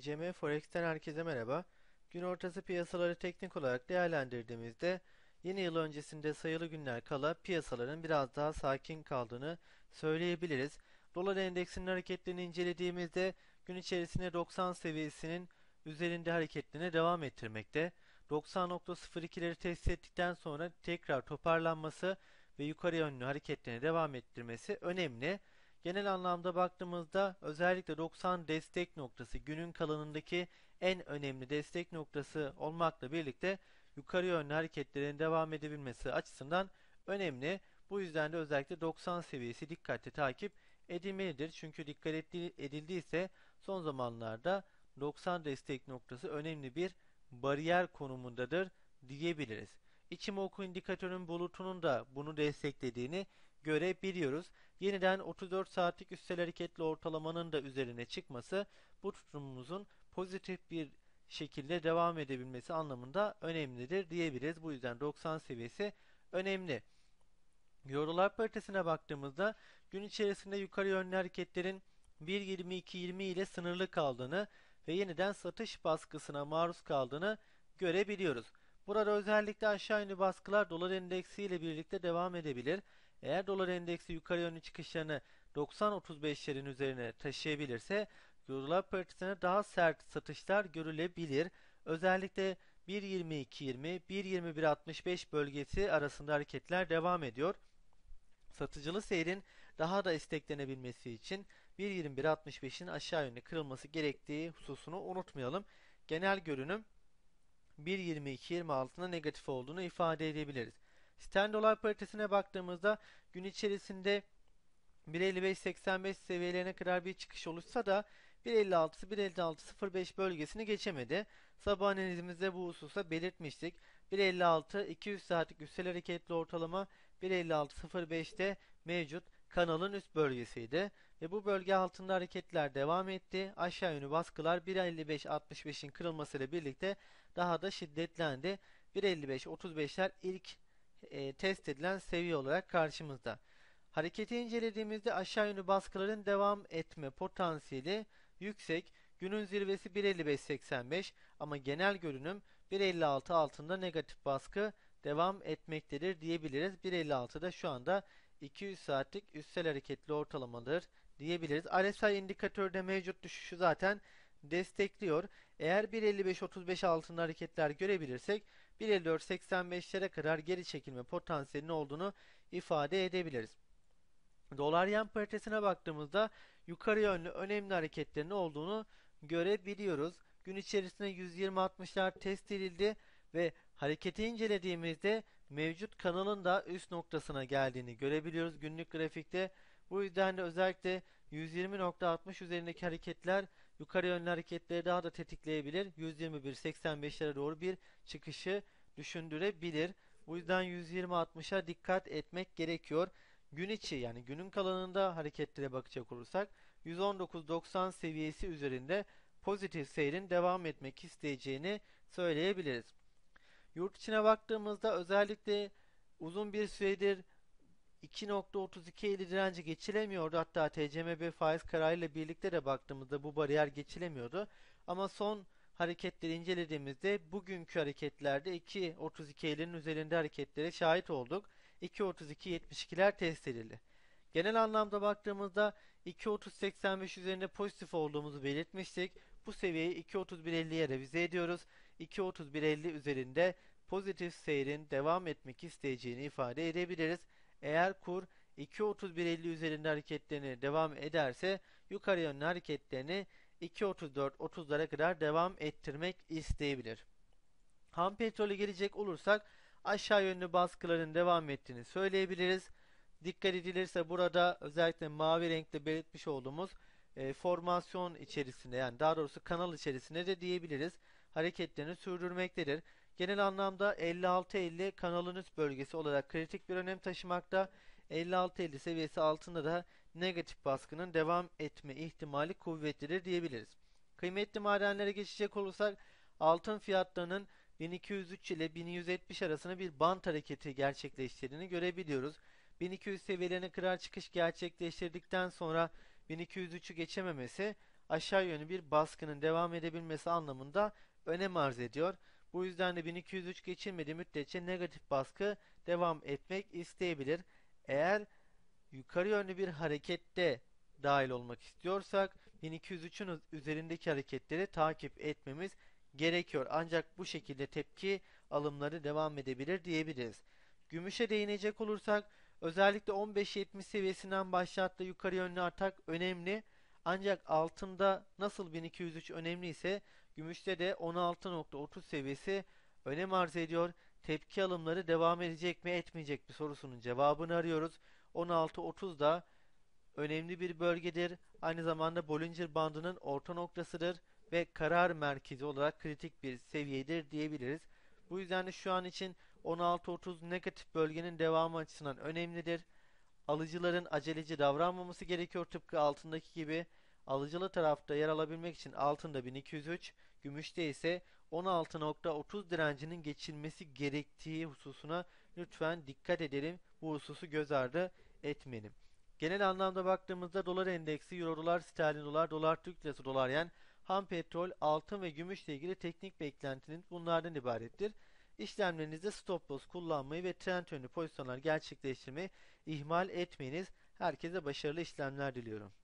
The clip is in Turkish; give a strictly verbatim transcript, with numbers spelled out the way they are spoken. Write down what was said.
G C M Forex'ten herkese merhaba. Gün ortası piyasaları teknik olarak değerlendirdiğimizde yeni yıl öncesinde sayılı günler kala piyasaların biraz daha sakin kaldığını söyleyebiliriz. Dolar endeksinin hareketlerini incelediğimizde gün içerisinde doksan seviyesinin üzerinde hareketlerine devam ettirmekte. doksan nokta sıfır iki'leri test ettikten sonra tekrar toparlanması ve yukarı yönlü hareketlerine devam ettirmesi önemli. Genel anlamda baktığımızda özellikle doksan destek noktası günün kalanındaki en önemli destek noktası olmakla birlikte yukarı yönlü hareketlerin devam edebilmesi açısından önemli. Bu yüzden de özellikle doksan seviyesi dikkatle takip edilmelidir. Çünkü dikkat edildiyse son zamanlarda doksan destek noktası önemli bir bariyer konumundadır diyebiliriz. Ichimoku indikatörün bulutunun da bunu desteklediğini görebiliyoruz. Yeniden otuz dört saatlik üstel hareketli ortalamanın da üzerine çıkması bu tutumumuzun pozitif bir şekilde devam edebilmesi anlamında önemlidir diyebiliriz. Bu yüzden doksan seviyesi önemli. Eurolar paritesine baktığımızda gün içerisinde yukarı yönlü hareketlerin bir nokta yirmi iki yirmi ile sınırlı kaldığını ve yeniden satış baskısına maruz kaldığını görebiliyoruz. Burada özellikle aşağı yönlü baskılar dolar endeksi ile birlikte devam edebilir. Eğer dolar endeksi yukarı yönlü çıkışlarını doksan otuz beş'lerin üzerine taşıyabilirse dolar paritesine daha sert satışlar görülebilir. Özellikle bir nokta yirmi iki yirmi, bir nokta yirmi bir altmış beş bölgesi arasında hareketler devam ediyor. Satıcılı seyrin daha da isteklenebilmesi için bir nokta yirmi bir altmış beş'in aşağı yönlü kırılması gerektiği hususunu unutmayalım. Genel görünüm bir nokta yirmi iki yirmi altı'na negatif olduğunu ifade edebiliriz. Sterlin dolar paritesine baktığımızda gün içerisinde bir nokta elli beş seksen beş seviyelerine kadar bir çıkış oluşsa da bir nokta elli altı'sı bir nokta elli altı sıfır beş bölgesini geçemedi. Sabah analizimizde bu hususa belirtmiştik. bir nokta elli altı iki yüz saatlik üstel hareketli ortalama bir nokta elli altı sıfır beş'te mevcut kanalın üst bölgesiydi ve bu bölge altında hareketler devam etti. Aşağı yönlü baskılar bir nokta elli beş altmış beş'in kırılmasıyla birlikte daha da şiddetlendi. bir nokta elli beş otuz beş'ler ilk e, test edilen seviye olarak karşımızda. Hareketi incelediğimizde aşağı yönlü baskıların devam etme potansiyeli yüksek. Günün zirvesi bir nokta elli beş seksen beş ama genel görünüm bir nokta elli altı altında negatif baskı devam etmektedir diyebiliriz. bir nokta elli altı'da şu anda iki yüz saatlik üstel hareketli ortalamadır diyebiliriz. R S I indikatörde mevcut düşüşü zaten destekliyor. Eğer bir nokta elli beş otuz beş altında hareketler görebilirsek bir nokta elli dört seksen beş'lere kadar geri çekilme potansiyelinin olduğunu ifade edebiliriz. Dolar yen paritesine baktığımızda yukarı yönlü önemli hareketlerin olduğunu görebiliyoruz. Gün içerisinde yüz yirmi altmış'lar test edildi ve hareketi incelediğimizde mevcut kanalın da üst noktasına geldiğini görebiliyoruz günlük grafikte. Bu yüzden de özellikle yüz yirmi nokta altmış üzerindeki hareketler yukarı yönlü hareketleri daha da tetikleyebilir. yüz yirmi bir seksen beş'lere doğru bir çıkışı düşündürebilir. Bu yüzden yüz yirmi altmış'a dikkat etmek gerekiyor. Gün içi yani günün kalanında hareketlere bakacak olursak yüz on dokuz doksan seviyesi üzerinde pozitif seyrin devam etmek isteyeceğini söyleyebiliriz. Yurt içine baktığımızda özellikle uzun bir süredir iki nokta otuz iki elli direnci geçilemiyordu. Hatta T C M B faiz kararıyla birlikte de baktığımızda bu bariyer geçilemiyordu. Ama son hareketleri incelediğimizde bugünkü hareketlerde iki nokta otuz iki elli'nin üzerinde hareketlere şahit olduk. iki nokta otuz iki yetmiş iki'ler test edildi. Genel anlamda baktığımızda iki nokta otuz seksen beş üzerinde pozitif olduğumuzu belirtmiştik. Bu seviyeyi iki nokta otuz bir elli'ye revize ediyoruz. iki nokta otuz bir elli üzerinde pozitif seyrin devam etmek isteyeceğini ifade edebiliriz. Eğer kur iki nokta otuz bir elli üzerinde hareketlerini devam ederse yukarı yönlü hareketlerini iki nokta otuz dört otuz'lara kadar devam ettirmek isteyebilir. Ham petrolü gelecek olursak aşağı yönlü baskıların devam ettiğini söyleyebiliriz. Dikkat edilirse burada özellikle mavi renkte belirtmiş olduğumuz e, formasyon içerisinde yani daha doğrusu kanal içerisinde de diyebiliriz hareketlerini sürdürmektedir. Genel anlamda elli altı elli kanalın üst bölgesi olarak kritik bir önem taşımakta. elli altı elli seviyesi altında da negatif baskının devam etme ihtimali kuvvetlidir diyebiliriz. Kıymetli madenlere geçecek olursak altın fiyatlarının bin iki yüz üç ile bin iki yüz yetmiş arasında bir bant hareketi gerçekleştirdiğini görebiliyoruz. bin iki yüz seviyelerine kırar çıkış gerçekleştirdikten sonra bin iki yüz üç'ü geçememesi aşağı yönlü bir baskının devam edebilmesi anlamında önem arz ediyor. Bu yüzden de bin iki yüz üç geçilmediği müddetçe negatif baskı devam etmek isteyebilir. Eğer yukarı yönlü bir harekette dahil olmak istiyorsak bin iki yüz üçün üzerindeki hareketleri takip etmemiz gerekiyor. Ancak bu şekilde tepki alımları devam edebilir diyebiliriz. Gümüşe değinecek olursak özellikle on beş yetmiş seviyesinden başlattı yukarı yönlü atak önemli. Ancak altında nasıl bin iki yüz üç önemli ise gümüşte de on altı nokta otuz seviyesi önem arz ediyor. Tepki alımları devam edecek mi etmeyecek mi sorusunun cevabını arıyoruz. on altı otuz da önemli bir bölgedir. Aynı zamanda Bollinger bandının orta noktasıdır ve karar merkezi olarak kritik bir seviyedir diyebiliriz. Bu yüzden de şu an için on altı otuz negatif bölgenin devamı açısından önemlidir. Alıcıların aceleci davranmaması gerekiyor tıpkı altındaki gibi. Alıcılı tarafta yer alabilmek için altında bin iki yüz üç, gümüşte ise on altı nokta otuz direncinin geçilmesi gerektiği hususuna lütfen dikkat edelim. Bu hususu göz ardı etmeyelim. Genel anlamda baktığımızda dolar endeksi, euro dolar, sterlin dolar, dolar Türk lirası, dolar yen, ham petrol, altın ve gümüşle ilgili teknik beklentinin bunlardan ibarettir. İşlemlerinizde stop loss kullanmayı ve trend yönlü pozisyonlar gerçekleştirmeyi ihmal etmeyiniz. Herkese başarılı işlemler diliyorum.